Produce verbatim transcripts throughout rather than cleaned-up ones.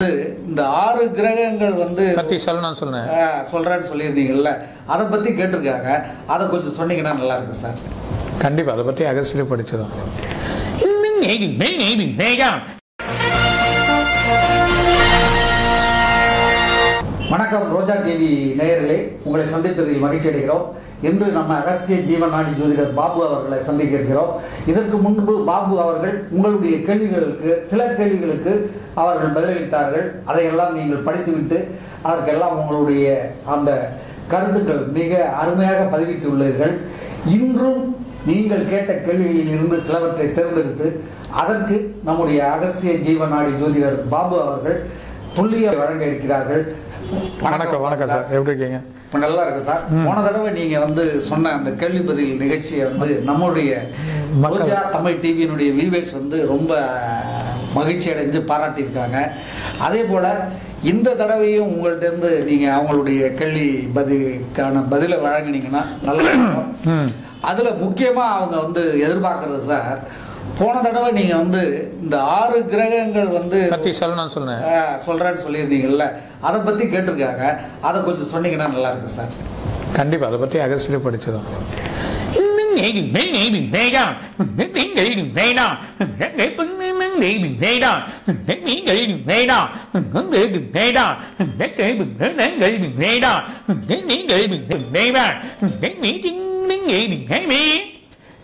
இந்த ஆறு கிரகங்கள் வந்து சொல்லணும்னு சொன்னேன் சொல்கிறேன்னு சொல்லியிருந்தீங்கல்ல, அதை பற்றி கேட்டிருக்காங்க. அதை கொஞ்சம் சொன்னீங்கன்னா நல்லா இருக்கும் சார். கண்டிப்பாக அதை பற்றி அகஸ்டியரை படிச்சதும் வணக்கம் ரோஜா டிவி நேயர்களே, உங்களை சந்திப்பதில் மகிழ்ச்சி அடைகிறோம். இன்று நம்ம அகஸ்திய ஜீவநாடி ஜோதிடர் பாபு அவர்களை சந்திக்க இருக்கிறோம். இதற்கு முன்பு பாபு அவர்கள் உங்களுடைய கேள்விகளுக்கு சில கேள்விகளுக்கு அவர்கள் பதிலளித்தார்கள். அதையெல்லாம் நீங்கள் படித்துவிட்டு அதற்கெல்லாம் உங்களுடைய அந்த கருத்துக்கள் மிக அருமையாக பதிவிட்டுள்ளீர்கள். இன்றும் நீங்கள் கேட்ட கேள்விகளில் இருந்து சிலவற்றை தேர்ந்தெடுத்து அதற்கு நம்முடைய அகஸ்திய ஜீவநாடி ஜோதிடர் பாபு அவர்கள் துல்லிய வழங்க இருக்கிறார்கள். வணக்கம் வணக்கம் சார், எப்படி இருக்கீங்க? இப்போ நல்லா இருக்கு சார். போன தடவை நீங்கள் வந்து சொன்ன அந்த கேள்வி பதில் நிகழ்ச்சியை வந்து நம்மளுடைய ரோஜா தமிழ் டிவியினுடைய வியூவர்ஸ் வந்து ரொம்ப மகிழ்ச்சி அடைந்து பாராட்டியிருக்காங்க. அதே போல் இந்த தடவையும் உங்கள்கிட்டருந்து நீங்கள் அவங்களுடைய கேள்வி பதிலுக்கான பதிலை வழங்கினீங்கன்னா நல்லா இருக்கும். அதில் முக்கியமாக அவங்க வந்து எதிர்பார்க்குறது சார், போன தடவை நீங்கள் வந்து இந்த ஆறு கிரகங்கள் வந்து சொல்லணும்னு சொன்னேன் சொல்கிறேன்னு சொல்லியிருந்தீங்கல்ல, அதை பற்றி கேட்டிருக்காங்க. அதை கொஞ்சம் சொன்னீங்கன்னா நல்லா இருக்கும் சார். கண்டிப்பாக அதை பற்றி அகஸ்டியரை படிச்சதும்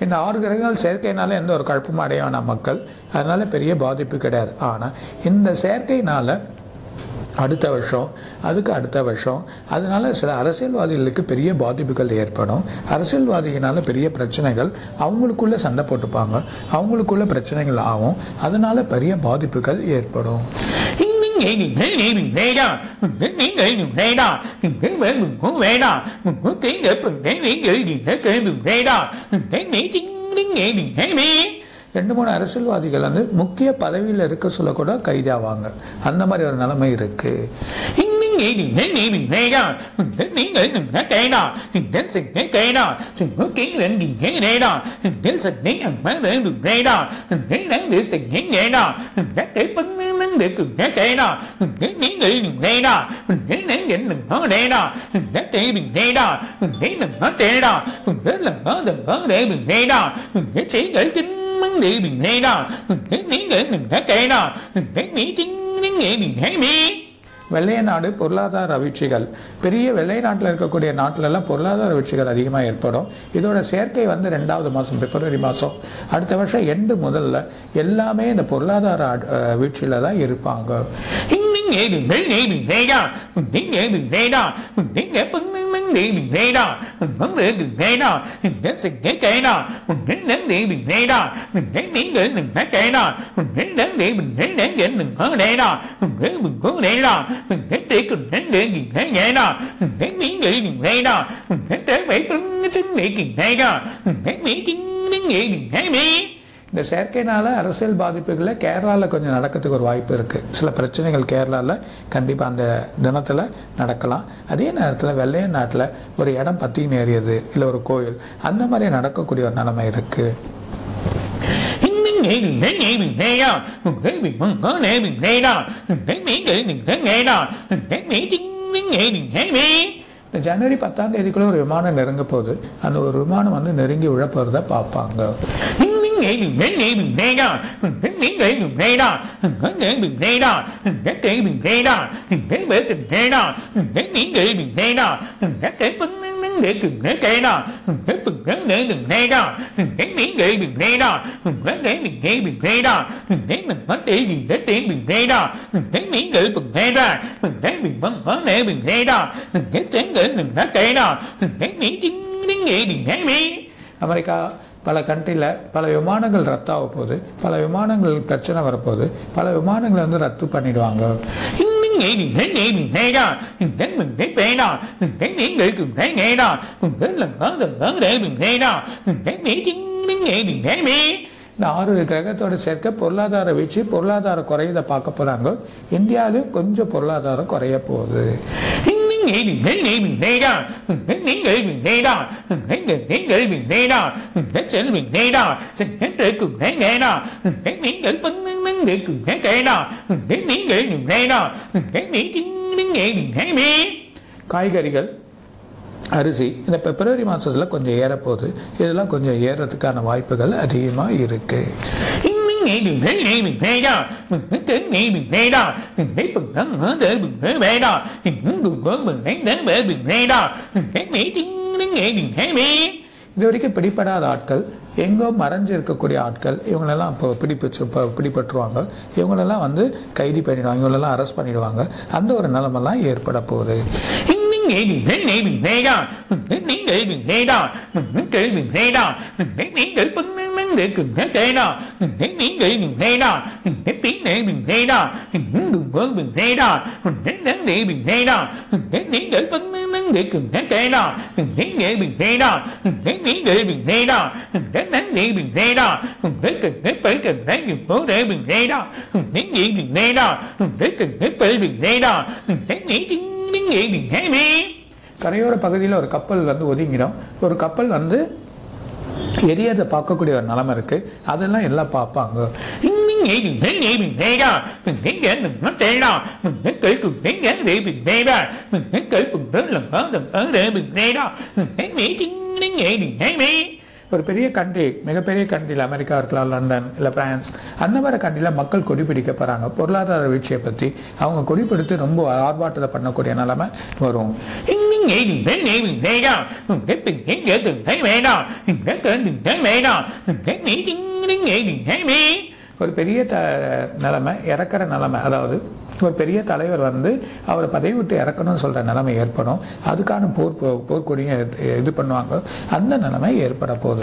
இந்த ஆறு கிரகங்கள் செயற்கையினால் எந்த ஒரு குழப்பமும் அடையவான மக்கள், அதனால் பெரிய பாதிப்பு கிடையாது. ஆனால் இந்த செயற்கையினால் அடுத்த வருஷம் அதுக்கு அடுத்த வருஷம் அதனால் சில அரசியல்வாதிகளுக்கு பெரிய பாதிப்புகள் ஏற்படும். அரசியல்வாதிகளால் பெரிய பிரச்சனைகள், அவங்களுக்குள்ளே சண்டை போட்டுப்பாங்க, அவங்களுக்குள்ள பிரச்சனைகள் ஆகும், அதனால் பெரிய பாதிப்புகள் ஏற்படும். ரெண்டு மூணு அரசியல்வாதிகள் வந்து முக்கிய பதவியில் இருக்க சொல்ல கூட கைதாவாங்க. அந்த மாதிரி ஒரு நிலைமை இருக்கு. வெள்ளையநாடு பொருளாதார வீழ்ச்சிகள், பெரிய வெள்ளைநாட்டில் இருக்கக்கூடிய நாட்டிலெல்லாம் பொருளாதார வீழ்ச்சிகள் அதிகமாக ஏற்படும். இதோட சேர்க்கை வந்து ரெண்டாவது மாதம் பிப்ரவரி மாதம் அடுத்த வருஷம் எண்டு முதல்ல எல்லாமே இந்த பொருளாதார வீழ்ச்சியில் தான் இருப்பாங்க. இந்த செயற்கையினால் அரசியல் பாதிப்புகளில் கேரளாவில் கொஞ்சம் நடக்கிறதுக்கு ஒரு வாய்ப்பு இருக்குது. சில பிரச்சனைகள் கேரளாவில் கண்டிப்பாக அந்த தினத்தில் நடக்கலாம். அதே நேரத்தில் வெள்ளைய நாட்டில் ஒரு இடம் பற்றி நேரியது இல்லை ஒரு கோயில், அந்த மாதிரி நடக்கக்கூடிய ஒரு நிலைமை இருக்குது. ஜனவரி பத்தாம் தேதிக்குள்ளே ஒரு விமானம் நெருங்க போது அந்த ஒரு விமானம் வந்து நெருங்கி விழப்போகிறத பார்ப்பாங்க. அமெரிக்கா பல கண்ட்ரியில் பல விமானங்கள் ரத்தாக போகுது, பல விமானங்கள் பிரச்சனை வரப்போகுது, பல விமானங்களை வந்து ரத்து பண்ணிடுவாங்க. இந்த ஆறு கிரகத்தோடு சேர்க்க பொருளாதார வீழ்ச்சி, பொருளாதார குறையதை பார்க்க போகிறாங்க. இந்தியாவிலும் கொஞ்சம் பொருளாதாரம் குறைய போகுது. nghĩ đến nghĩ mình thấy đó, đến nghĩ mình thấy đó, đến đến nghĩ mình thấy đó, đến chuyện mình thấy đó, đến tới cùng thấy nghe đó, đến nghĩ đến vấn vấn để cùng thấy cái đó, đến nghĩ nghĩ mình thấy đó, đến nghĩ đến nghĩ mình thấy mi. காய்கறிகள் அரிசி இந்த பிப்ரவரி மாதத்தில் கொஞ்சம் ஏறப்போகுது. இதெல்லாம் கொஞ்சம் ஏறதுக்கான வாய்ப்புகள் அதிகமாக இருக்குது. Nghĩ mình thấy nghĩ mình thấy đó, mình thấy tiếng nghĩ mình thấy đó, mình thấy bừng nắng hở để mình thấy bé đó, mình muốn cùng với mình thấy đến bé mình thấy đó, mình thấy nghĩ tiếng tiếng nghĩ mình thấy mi. இது வரைக்கும் பிடிபடாத ஆட்கள், எங்கோ மறைஞ்சு இருக்கக்கூடிய ஆட்கள், இவங்களெல்லாம் இப்போ பிடிப்பிச்சு இப்போ பிடிபட்டுருவாங்க. இவங்களெல்லாம் வந்து கைது பண்ணிடுவாங்க, இவங்களெல்லாம் அரெஸ்ட் பண்ணிடுவாங்க. அந்த ஒரு நிலைமெல்லாம் ஏற்பட போகுது. nghĩ mình thấy nghĩ mình thấy đó, mình thấy tiếng nghĩ mình thấy đó, mình thấy kể mình thấy đó, mình thấy nghĩ kể bưng để cùng thế thế đó, mình thấy nghĩ nghĩ mình thấy đó, mình thấy tiếng nghĩ mình thấy đó, mình muốn cùng với mình thấy đó, mình thấy đáng để mình thấy đó, mình thấy nghĩ nghĩ vấn vấn để cùng thế thế đó, mình thấy nghĩ mình thấy đó, mình thấy nghĩ nghĩ mình thấy đó, mình thấy đáng để mình thấy đó, mình thấy cần thấy phải cần thấy dùng cố để mình thấy đó, mình thấy nghĩ mình thấy đó, mình thấy cần thấy phải mình thấy đó, mình thấy nghĩ chính đến nghĩ mình thấy đi. கரையோர பகுதியில் ஒரு கப்பல் வந்து ஒதுங்கிடும். ஒரு கப்பல் வந்து எரியாத பார்க்கக்கூடிய ஒரு நிலைமை இருக்கு. அதெல்லாம் எல்லாம் பார்ப்பாங்க. nghĩ mình thấy nghĩ mình thấy đó, mình thấy kể đừng nói thế đó, mình thấy kể cùng thấy kể để mình thấy đó, mình thấy kể cùng tới lần đó lần đó để mình thấy đó, mình thấy nghĩ chính đến nghĩ mình thấy đi. ஒரு பெரிய country, மிகப்பெரிய கண்ட்ரியில் America இருக்கலாம், London இல்லை France, அந்த மாதிரி கண்ட்ரியில் மக்கள் கொடிப்பிடிக்க போகிறாங்க. பொருளாதார வீழ்ச்சியை பற்றி அவங்க கொடிப்பிடித்து ரொம்ப ஆர்ப்பாட்டத்தை பண்ணக்கூடிய நிலைமை வரும். nghĩ mình thấy nghĩ mình thấy đó, mình thấy từng thấy dễ từng thấy mẹ đó, mình thấy tên từng thấy mẹ đó, mình thấy nghĩ chính đến nghĩ mình thấy mi. ஒரு பெரிய த நிலைமை இறக்குற நிலைமை, அதாவது ஒரு பெரிய தலைவர் வந்து அவரை பதவி விட்டு இறக்கணும்னு சொல்கிற நிலைமை ஏற்படும். அதுக்கான போர் போர்க்கொடியை இது பண்ணுவாங்க. அந்த நிலைமை ஏற்பட போகுது.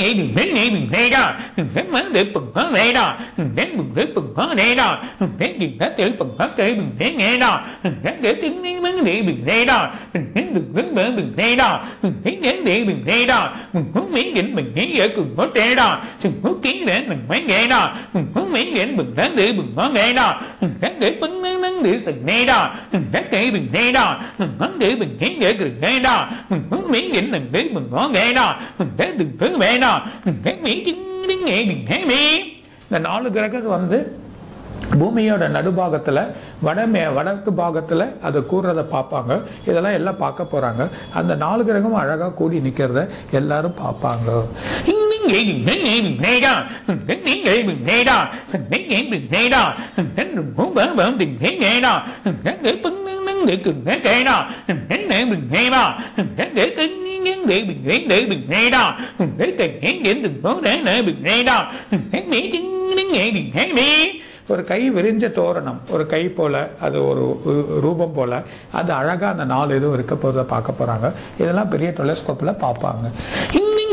nghĩ mình thấy nghĩ mình thấy đó, mình thấy mới để bừng có nghe đó, mình thấy bừng để bừng có nghe đó, mình thấy gì đó để bừng có kể mình thấy nghe đó, mình thấy để tiếng tiếng vấn đề mình thấy đó, mình thấy đừng vấn bể mình thấy đó, mình thấy vấn đề mình thấy đó, mình muốn miễn định mình thấy dễ cùng có trẻ đó, mình muốn kiến để mình mới nghe đó, mình muốn miễn định mình đáng để mình có nghe đó, mình đáng để vấn năng năng để mình nghe đó, mình đáng kể mình nghe đó, mình muốn để mình thấy dễ cùng nghe đó, mình muốn miễn định mình để mình có nghe đó, mình thấy đừng thứ mẹ đó. mình thấy nghĩ chính đến nghĩ mình thấy mi. இந்த நாலு கிரகங்கள் வந்து பூமியோட நடுபாகத்தில் வடமே வடக்கு பாகத்தில் அதை கூடுறதை பார்ப்பாங்க. இதெல்லாம் எல்லாம் பார்க்க போகிறாங்க. அந்த நாலு கிரகமும் அழகாக கூடி நிற்கிறத எல்லாரும் பார்ப்பாங்க. nghĩ mình thấy nghĩ mình thấy đó, mình thấy nghĩ nghĩ mình thấy đó, mình thấy nghĩ mình thấy đó, mình thấy đừng muốn bỡ bỡ mình thấy nghe đó, mình thấy để bưng nắng nắng để cường thế kệ đó, mình thấy để mình nghe đó, mình thấy để kinh những để mình nghĩ để mình nghe đó, mình thấy cần nghĩ đến đừng cố để để mình nghe đó, mình thấy nghĩ chính đến nghĩ mình thấy đi. ஒரு கை விரிஞ்ச தோரணம், ஒரு கை போல், அது ஒரு ரூபம் போல், அது அழகாக அந்த நாலு இதுவும் இருக்க போகிறத பார்க்க போகிறாங்க. இதெல்லாம் பெரிய டெலஸ்கோப்பில் பார்ப்பாங்க.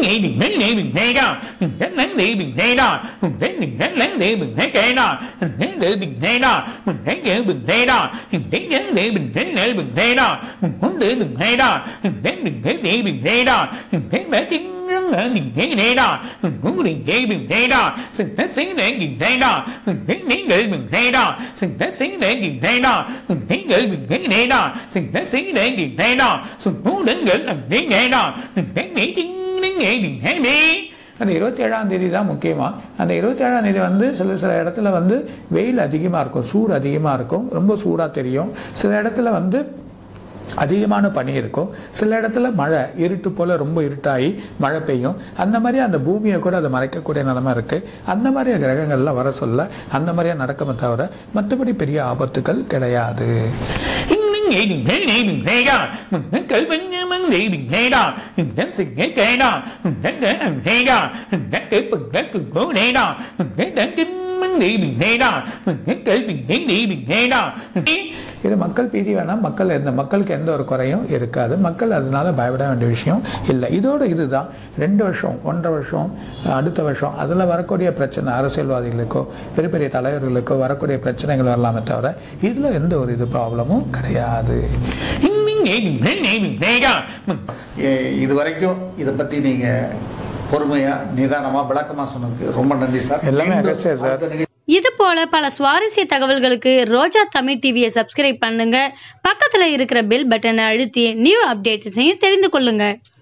nghĩ mình thấy nghĩ mình thấy đó, mình thấy đáng để mình thấy đó, mình thấy mình thấy đáng để mình thấy cái đó, mình thấy để mình thấy đó, mình thấy để mình thấy đó, mình thấy đáng để mình thấy để mình thấy đó, mình muốn để mình thấy đó, mình thấy mình thấy để mình thấy đó, mình thấy đã chính rắn ở mình thấy để đó, mình muốn mình thấy mình thấy đó, mình thấy xí để mình thấy đó, mình thấy nghĩ để mình thấy đó, mình thấy xí để mình thấy đó, mình thấy để mình thấy để đó, mình thấy xí để mình thấy đó, mình muốn đến để làm thế nghe đó, mình thấy nghĩ chính அந்த இருபத்தி ஏழாம் தேதி தான் முக்கியமாக. அந்த இருபத்தி ஏழாம் தேதி வந்து சில சில இடத்துல வந்து வெயில் அதிகமாக இருக்கும், சூடு அதிகமாக இருக்கும், ரொம்ப சூடாக தெரியும். சில இடத்துல வந்து அதிகமான பனி இருக்கும், சில இடத்துல மழை இருட்டு போல் ரொம்ப இருட்டாகி மழை பெய்யும். அந்த மாதிரி அந்த பூமியை கூட அதை மறைக்கக்கூடிய நிலைமை இருக்குது. அந்த மாதிரி கிரகங்கள்லாம் வர சொல்ல அந்த மாதிரியாக நடக்கமே தவிர மற்றபடி பெரிய ஆபத்துக்கள் கிடையாது. nghĩ mình thấy nghĩ mình thấy đó, mình thấy kể vấn nghe vấn nghĩ mình thấy đó, mình thấy sự nghe kể đó, mình thấy kể mình thấy đó, mình thấy kể bừng kể cường cố này đó, mình thấy đáng kính மக்கள் பீதி வேணாம், மக்கள் எந்த மக்களுக்கு எந்த ஒரு குறையும் இருக்காது, மக்கள் அதனால பயப்பட வேண்டிய விஷயம் இல்லை. இதோடு இதுதான் ரெண்டு வருஷம் ஒன்றரை வருஷம் அடுத்த வருஷம் அதில் வரக்கூடிய பிரச்சனை அரசியல்வாதிகளுக்கோ பெரிய பெரிய தலைவர்களுக்கோ வரக்கூடிய பிரச்சனைகள் வரலாமே தவிர இதில் எந்த ஒரு இது ப்ராப்ளமும் கிடையாது. இது வரைக்கும் இதை பற்றி நீங்கள் பொறுமையாக நிதானமாக விளக்கமாக சொன்னதுக்கு ரொம்ப நன்றி சார். எல்லாமே சார். இது போல பல சுவாரஸ்ய தகவல்களுக்கு ரோஜா தமிழ் டிவியை சப்ஸ்கிரைப் பண்ணுங்க. பக்கத்துல இருக்கிற பெல் பட்டனை அழுத்தி நியூ அப்டேட்ஸையும் தெரிந்து கொள்ளுங்க.